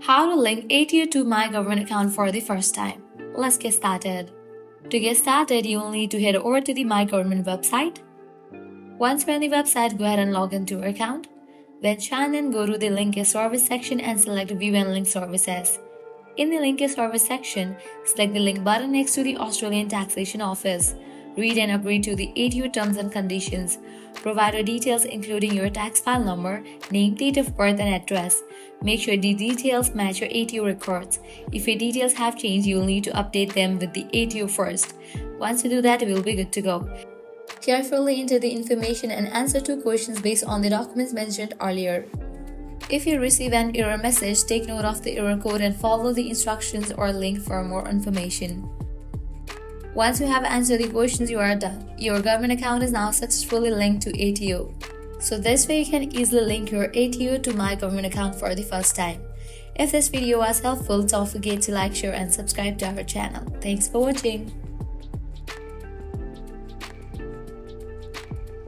How to link ATO to myGov account for the first time. Let's get started. To get started, you will need to head over to the myGov website. Once you're on the website, go ahead and log into your account. Then go to the Link a Service section and select View and Link Services. In the Link a Service section, select the link button next to the Australian Taxation Office. Read and agree to the ATO terms and conditions. Provide your details including your tax file number, name, date of birth and address. Make sure the details match your ATO records. If your details have changed, you will need to update them with the ATO first. Once you do that, you will be good to go. Carefully enter the information and answer two questions based on the documents mentioned earlier. If you receive an error message, take note of the error code and follow the instructions or link for more information. Once you have answered the questions, you are done. Your government account is now successfully linked to ATO. So this way you can easily link your ATO to myGov account for the first time. If this video was helpful, don't forget to like, share and subscribe to our channel. Thanks for watching.